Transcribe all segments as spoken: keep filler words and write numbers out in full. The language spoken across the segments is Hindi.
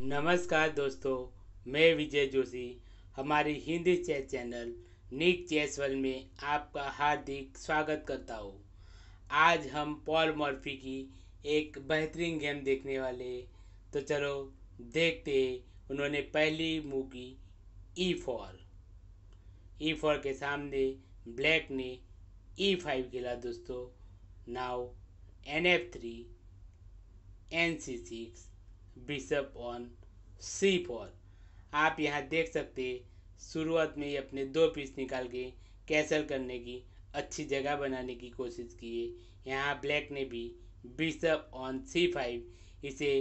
नमस्कार दोस्तों, मैं विजय जोशी हमारी Hindi chess channel Nick chess world में आपका हार्दिक स्वागत करता हूँ। आज हम पॉल मॉर्फी की एक बेहतरीन गेम देखने वाले, तो चलो देखते हैं। उन्होंने पहली मूव की ई फोर ई फोर के सामने ब्लैक ने ई फाइव खेला। दोस्तों now N F three, N C six, bishop on C four. आप यहाँ देख सकते शुरुआत में ही अपने दो पीस निकाल के कैसल करने की अच्छी जगह बनाने की कोशिश की है। यहाँ ब्लैक ने भी बिशप ऑन सी फाइव, इसे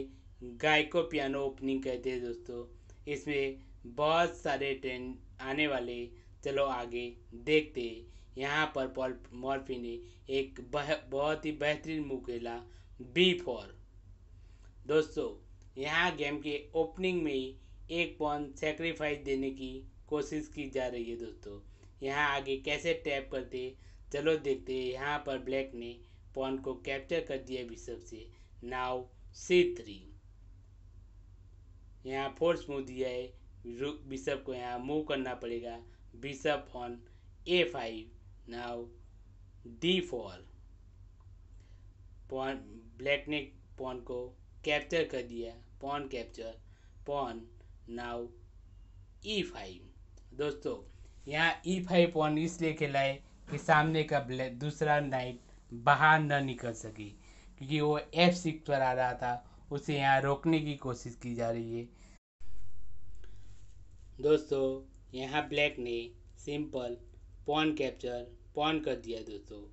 गायको पियानो ओपनिंग कहते हैं। दोस्तों इसमें बहुत सारे ट्रेंड आने वाले, चलो आगे देखते हैं। यहाँ पर पॉल मॉर्फी ने एक बह, बहुत ही बेहतरीन मूव खेला बी फोर। दोस्तों यहाँ गेम के ओपनिंग में ही एक पॉन सेक्रीफाइस देने की कोशिश की जा रही है। दोस्तों यहाँ आगे कैसे टैप करते चलो देखते हैं। यहाँ पर ब्लैक ने पॉन को कैप्चर कर दिया बिशप से। नाउ सी थ्री, यहाँ फोर्स मूव दिया है, बिशप को यहाँ मूव करना पड़ेगा। Bishop on A five, now D four. Pawn black ने पॉन को कैप्चर कर दिया, pawn capture pawn. Now E five. दोस्तों यहाँ ई फाइव पॉन इसलिए खेला है कि सामने का ब्लैक दूसरा नाइट बाहर न निकल सके, क्योंकि वो एफ सिक्स पर आ रहा था, उसे यहाँ रोकने की कोशिश की जा रही है। दोस्तों यहाँ ब्लैक ने सिंपल पॉन कैप्चर पॉन कर दिया। दोस्तों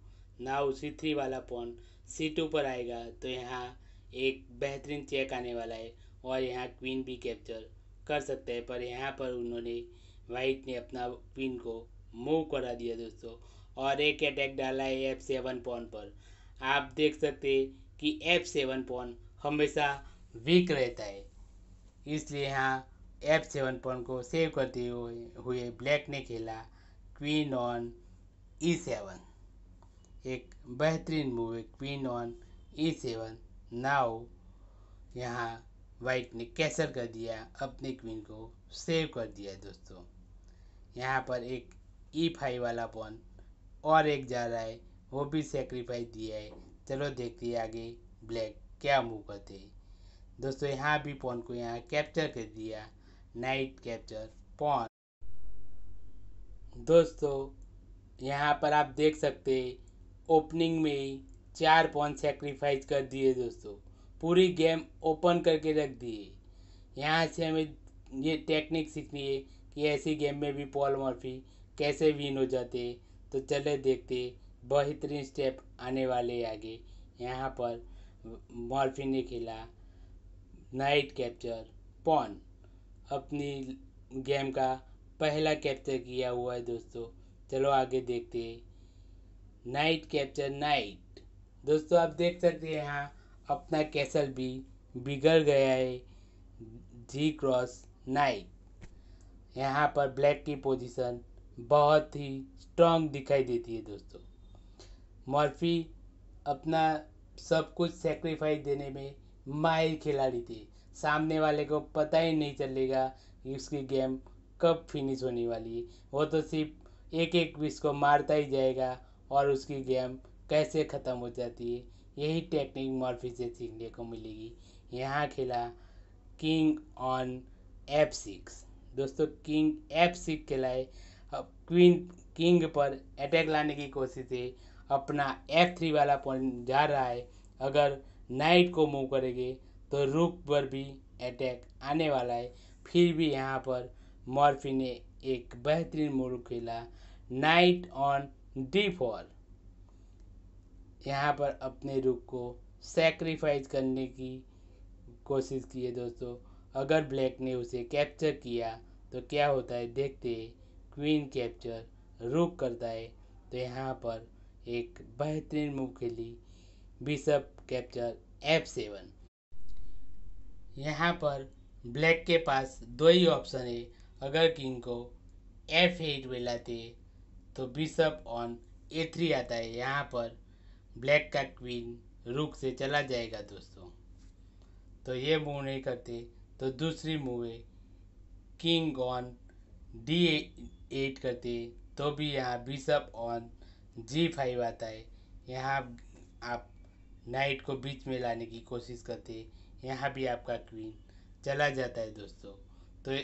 नाउ सी थ्री वाला पॉन सी टू पर आएगा, तो यहाँ एक बेहतरीन चेक आने वाला है और यहाँ क्वीन भी कैप्चर कर सकते हैं। पर यहाँ पर उन्होंने वाइट ने अपना क्वीन को मूव करा दिया। दोस्तों और एक अटैक डाला है एफ सेवन पॉन पर। आप देख सकते हैं कि एफ सेवन पॉन हमेशा वीक रहता है, इसलिए यहाँ एफ सेवन पॉन को सेव करते हुए ब्लैक ने खेला क्वीन ऑन ई सेवन। एक बेहतरीन मूव है queen on E seven. Now यहाँ वाइट ने कैसल कर दिया, अपने क्वीन को सेव कर दिया। दोस्तों यहाँ पर एक ई फाइव वाला पॉन और एक जा रहा है, वो भी सेक्रीफाइस दिया है। चलो देखते हैं आगे ब्लैक क्या मूव करते हैं। दोस्तों यहाँ भी पॉन को यहाँ कैप्चर कर दिया, नाइट कैप्चर पॉन। दोस्तों यहाँ पर आप देख सकते ओपनिंग में ही चार पॉन सेक्रीफाइस कर दिए। दोस्तों पूरी गेम ओपन करके रख दिए। यहाँ से हमें ये टेक्निक सीखनी है कि ऐसी गेम में भी पॉल मॉर्फी कैसे विन हो जाते। तो चले देखते बेहतरीन स्टेप आने वाले आगे। यहाँ पर मॉर्फी ने खेला नाइट कैप्चर पॉन, अपनी गेम का पहला कैप्चर किया हुआ है। दोस्तों चलो आगे देखते नाइट कैप्चर नाइट। दोस्तों आप देख सकते हैं यहाँ अपना कैसल भी बिगड़ गया है जी क्रॉस नाइट। यहाँ पर ब्लैक की पोजीशन बहुत ही स्ट्रांग दिखाई देती है। दोस्तों मॉर्फी अपना सब कुछ सेक्रीफाइस देने में माहिर खिलाड़ी थे। सामने वाले को पता ही नहीं चलेगा कि उसकी गेम कब फिनिश होने वाली है, वो तो सिर्फ एक एक पीस को मारता ही जाएगा और उसकी गेम कैसे ख़त्म हो जाती है। यही टेक्निक मॉर्फी से सीखने को मिलेगी। यहाँ खेला किंग ऑन एफ सिक्स। दोस्तों किंग एफ सिक्स खेलाए, अब क्वीन किंग पर अटैक लाने की कोशिश है। अपना एफ थ्री वाला पॉइंट जा रहा है, अगर नाइट को मूव करेंगे तो रूक पर भी अटैक आने वाला है। फिर भी यहाँ पर मॉर्फी ने एक बेहतरीन मूव खेला नाइट ऑन डी फोर। यहाँ पर अपने रुक को सेक्रीफाइस करने की कोशिश की है। दोस्तों अगर ब्लैक ने उसे कैप्चर किया तो क्या होता है देखते हैं। क्वीन कैप्चर रुक करता है, तो यहाँ पर एक बेहतरीन मूव खेली बिशप कैप्चर एफ सेवन। यहाँ पर ब्लैक के पास दो ही ऑप्शन है, अगर किंग को एफ एट में लाते तो बिशप ऑन ए थ्री आता है, यहाँ पर ब्लैक का क्वीन रुक से चला जाएगा। दोस्तों तो ये मूव नहीं करते, तो तो दूसरी मूव है किंग ऑन डी एट करते तो भी यहाँ बिशप ऑन जी फाइव आता है। यहाँ आप नाइट को बीच में लाने की कोशिश करते, यहाँ भी आपका क्वीन चला जाता है दोस्तों। तो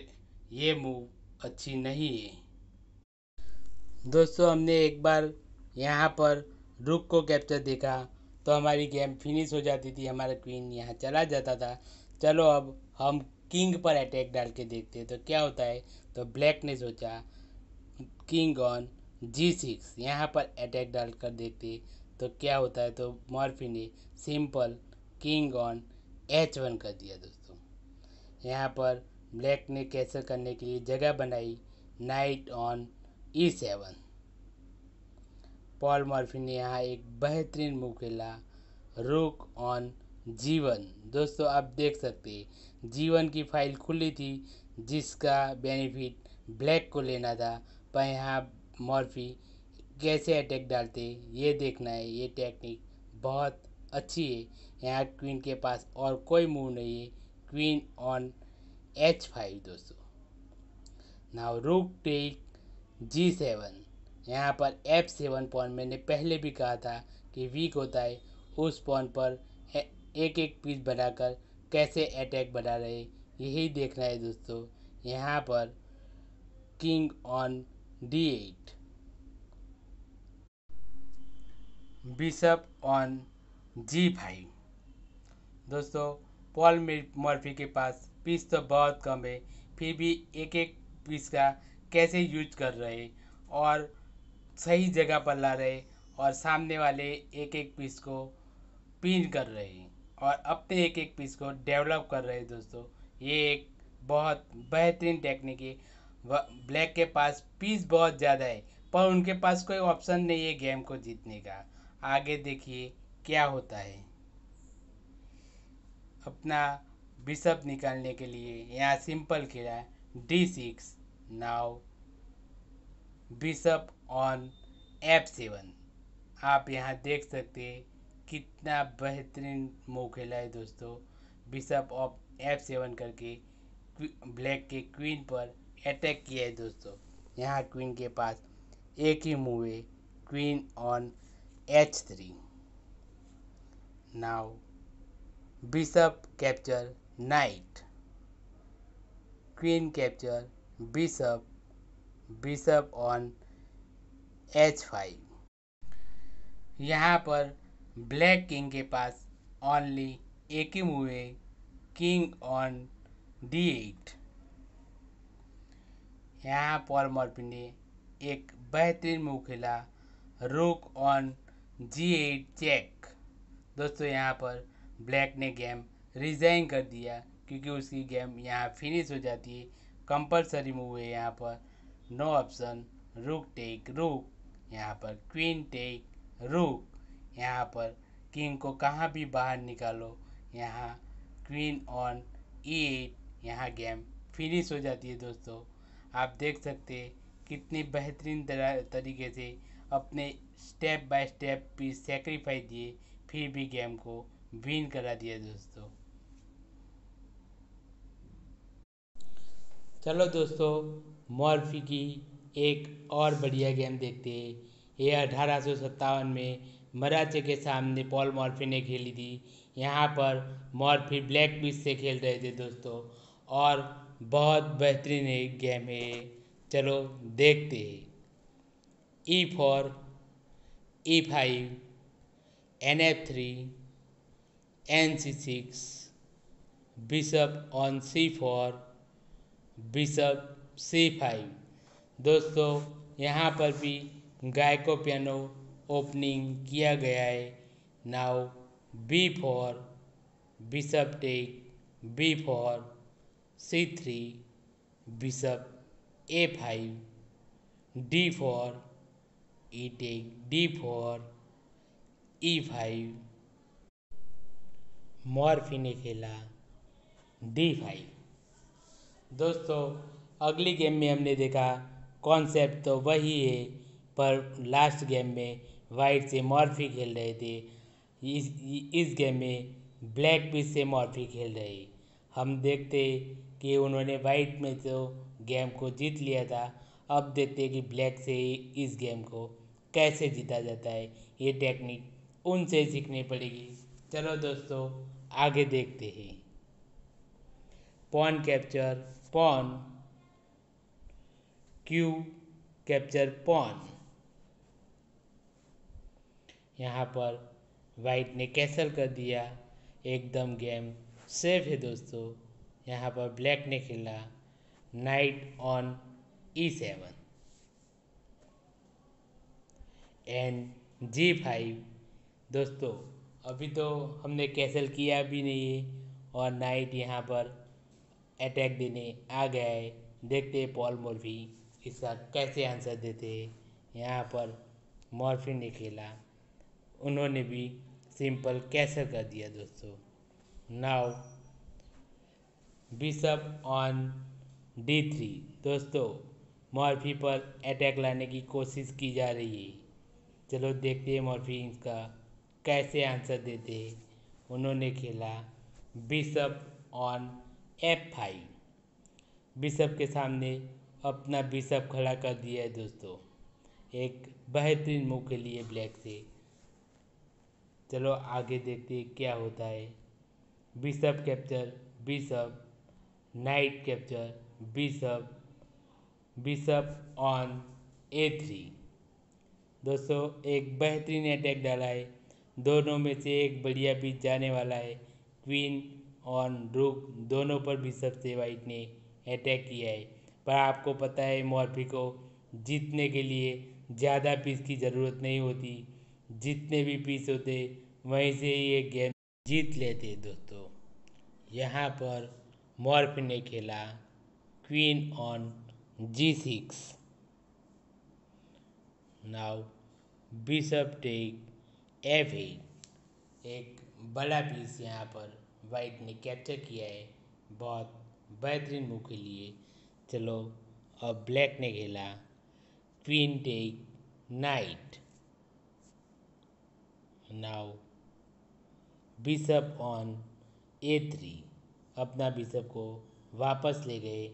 ये मूव अच्छी नहीं है दोस्तों। हमने एक बार यहाँ पर रुक को कैप्चर देखा तो हमारी गेम फिनिश हो जाती थी, हमारा क्वीन यहाँ चला जाता था। चलो अब हम किंग पर अटैक डाल के देखते हैं तो क्या होता है। तो ब्लैक ने सोचा किंग ऑन जी सिक्स यहाँ पर अटैक डाल कर देखते तो क्या होता है। तो मॉर्फी ने simple king on H one कर दिया दोस्तों। यहाँ पर ब्लैक ने कैसल करने के लिए जगह बनाई knight on E seven. Paul Morphy ने यहाँ एक बेहतरीन मूव खेला रुक ऑन जी वन। दोस्तों आप देख सकते हैं जी वन की फाइल खुली थी जिसका बेनिफिट ब्लैक को लेना था, पर यहाँ मॉर्फी कैसे अटैक डालते ये देखना है। ये टेक्निक बहुत अच्छी है। यहाँ क्वीन के पास और कोई मूव नहीं है, क्वीन ऑन एच फाइव दोस्तों। Now rook take G seven. यहाँ पर एफ सेवन पॉन मैंने पहले भी कहा था कि वीक होता है, उस पॉन पर एक एक पीस बनाकर कैसे अटैक बना रहे यही देखना है दोस्तों। यहाँ पर king on D eight, bishop on G five. दोस्तों पॉल मॉर्फी के पास पीस तो बहुत कम है, फिर भी एक एक पीस का कैसे यूज कर रहे और सही जगह पर ला रहे और सामने वाले एक एक पीस को पिन कर रहे हैं और अपने एक एक पीस को डेवलप कर रहे हैं दोस्तों। ये एक बहुत बेहतरीन टेक्निक है। ब्लैक के पास पीस बहुत ज़्यादा है पर उनके पास कोई ऑप्शन नहीं है गेम को जीतने का। आगे देखिए क्या होता है। अपना बिशप निकालने के लिए यहाँ सिंपल खेला D six. Now bishop on F seven. आप यहाँ देख सकते हैं कितना बेहतरीन मूव खेला है दोस्तों। बिशप ऑफ एफ सेवन करके ब्लैक के क्वीन पर अटैक किया है दोस्तों। यहाँ क्वीन के पास एक ही मूव है queen on H three. Now bishop capture knight, queen capture bishop, bishop on H five. यहाँ पर ब्लैक किंग के पास ओनली एक ही मूव है किंग ऑन डी एट। यहाँ पॉल मॉर्फी ने एक बेहतरीन मूव खेला रुक ऑन जी एट चेक। दोस्तों यहाँ पर ब्लैक ने गेम रिजाइन कर दिया क्योंकि उसकी गेम यहाँ फिनिश हो जाती है। कंपलसरी मूव है यहाँ पर नो ऑप्शन रुक टेक रुक। यहाँ पर क्वीन टेक रुक। यहाँ पर किंग को कहाँ भी बाहर निकालो, यहाँ क्वीन ऑन ई एट, यहाँ गेम फिनिश हो जाती है दोस्तों। आप देख सकते हैं कितने बेहतरीन तरीके से अपने step by step piece sacrifice दिए फिर भी गेम को विन करा दिया दोस्तों। चलो दोस्तों मॉर्फी की एक और बढ़िया गेम देखते हैं। ये अठारह सौ सत्तावन में मराचे के सामने पॉल मॉर्फी ने खेली थी। यहाँ पर मॉर्फी ब्लैक बीच से खेल रहे थे दोस्तों और बहुत बेहतरीन एक गेम है। चलो देखते हैं। E four, E five, N F three, N C six, bishop on C four, bishop C five. दोस्तों यहाँ पर भी गायको पियानो ओपनिंग किया गया है। Now B four, bishop take B four, C three, bishop A five, D four, E take D four, E five. Morphy ने खेला डी फाइव। दोस्तों अगली गेम में हमने देखा कॉन्सेप्ट तो वही है पर लास्ट गेम में वाइट से मॉर्फी खेल रहे थे, इस इस गेम में ब्लैक पीस से मॉर्फी खेल रहे। हम देखते कि उन्होंने वाइट में तो गेम को जीत लिया था, अब देखते कि ब्लैक से इस गेम को कैसे जीता जाता है। ये टेक्निक उनसे सीखनी पड़ेगी। चलो दोस्तों आगे देखते हैं। Pawn capture pawn, Q capture pawn. यहाँ पर वाइट ने कैसल कर दिया, एकदम गेम सेफ है दोस्तों। यहाँ पर ब्लैक ने खेला knight on E seven and G five. दोस्तों अभी तो हमने कैसल किया भी नहीं है और नाइट यहाँ पर अटैक देने आ गया है। देखते हैं पॉल मॉर्फी इसका कैसे आंसर देते हैं। यहाँ पर मॉर्फी ने खेला, उन्होंने भी सिंपल कैसल कर दिया दोस्तों। Now bishop on D three. दोस्तों मॉर्फी पर अटैक लाने की कोशिश की जा रही है। चलो देखते हैं मॉर्फी इसका कैसे आंसर देते हैं। उन्होंने खेला bishop on F five. Bishop के सामने अपना बिशप खड़ा कर दिया है दोस्तों, एक बेहतरीन मूव के लिए ब्लैक से। चलो आगे देखते हैं क्या होता है। Bishop capture bishop, knight capture bishop, bishop on A three. दोस्तों एक बेहतरीन अटैक डाला है, दोनों में से एक बढ़िया बीच जाने वाला है। क्वीन ऑन रूक, दोनों पर बिशप से वाइट ने अटैक किया है, पर आपको पता है मॉर्फी को जीतने के लिए ज़्यादा पीस की ज़रूरत नहीं होती, जितने भी पीस होते वहीं से ये गेम जीत लेते दोस्तों। यहाँ पर मॉर्फी ने खेला queen on G six. Now bishop take F eight. एक बड़ा पीस यहाँ पर वाइट ने कैप्चर किया है, बहुत बेहतरीन मूव के लिए। चलो अब ब्लैक ने खेला queen take knight. Now bishop on A three. अपना बिशप को वापस ले गए,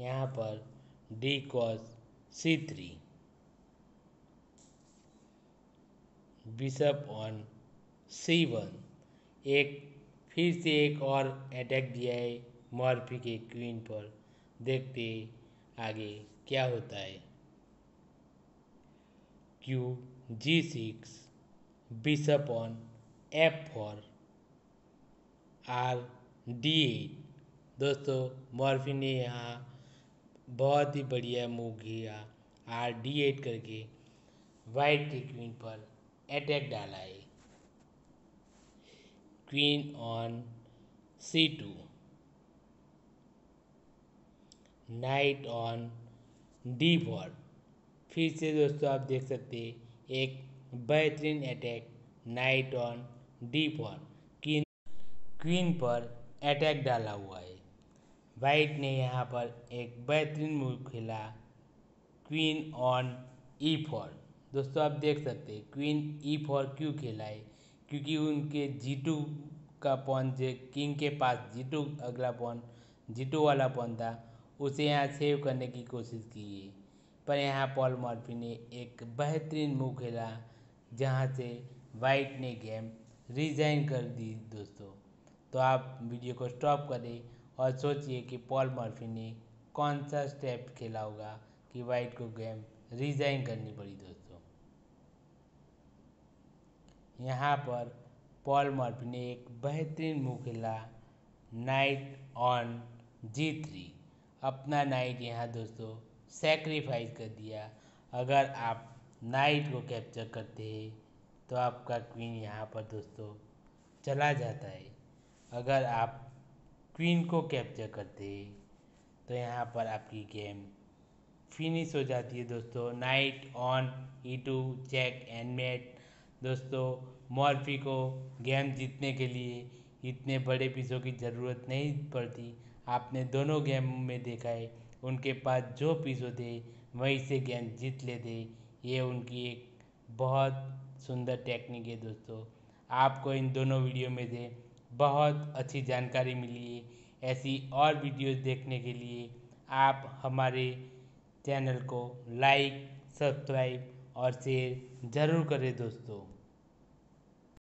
यहाँ पर D cross C three. Bishop on C one. एक फिर से एक और अटैक दिया है मॉर्फी के क्वीन पर। देखते आगे क्या होता है। Q G six, bishop on F four, R D eight. दोस्तों मॉर्फी ने यहाँ बहुत ही बढ़िया मूव किया, आर डी एट करके वाइट के क्वीन पर अटैक डाला है। Queen on C two, knight on D four. फिर से दोस्तों आप देख सकते हैं एक बेहतरीन attack knight on D four, queen queen पर अटैक डाला हुआ है। वाइट ने यहाँ पर एक बेहतरीन मूव खेला क्वीन ऑन ई फोर। दोस्तों आप देख सकते हैं क्वीन ई फोर क्यों खेला है, क्योंकि उनके जी टू का पॉन जो किंग के पास जी टू अगला पॉन जी टू वाला पॉन था, उसे यहाँ सेव करने की कोशिश की है, पर यहाँ पॉल मॉर्फी ने एक बेहतरीन मूव खेला जहाँ से वाइट ने गेम रिजाइन कर दी दोस्तों। तो आप वीडियो को स्टॉप करें और सोचिए कि पॉल मॉर्फी ने कौन सा स्टेप खेला होगा कि वाइट को गेम रिजाइन करनी पड़ी दोस्तों। यहाँ पर पॉल मॉर्फी ने एक बेहतरीन मूव खेला नाइट ऑन जी थ्री। अपना नाइट यहाँ दोस्तों सेक्रीफाइस कर दिया। अगर आप नाइट को कैप्चर करते हैं तो आपका क्वीन यहाँ पर दोस्तों चला जाता है। अगर आप क्वीन को कैप्चर करते हैं तो यहाँ पर आपकी गेम फिनिश हो जाती है दोस्तों। Knight on E two check and mate. दोस्तों मॉर्फी को गेम जीतने के लिए इतने बड़े पीसों की ज़रूरत नहीं पड़ती। आपने दोनों गेम में देखा है उनके पास जो पीस होते वहीं से गेम जीत लेते। ये उनकी एक बहुत सुंदर टेक्निक है दोस्तों। आपको इन दोनों वीडियो में से बहुत अच्छी जानकारी मिली है। ऐसी और वीडियोस देखने के लिए आप हमारे चैनल को लाइक, सब्सक्राइब और शेयर ज़रूर करें दोस्तों।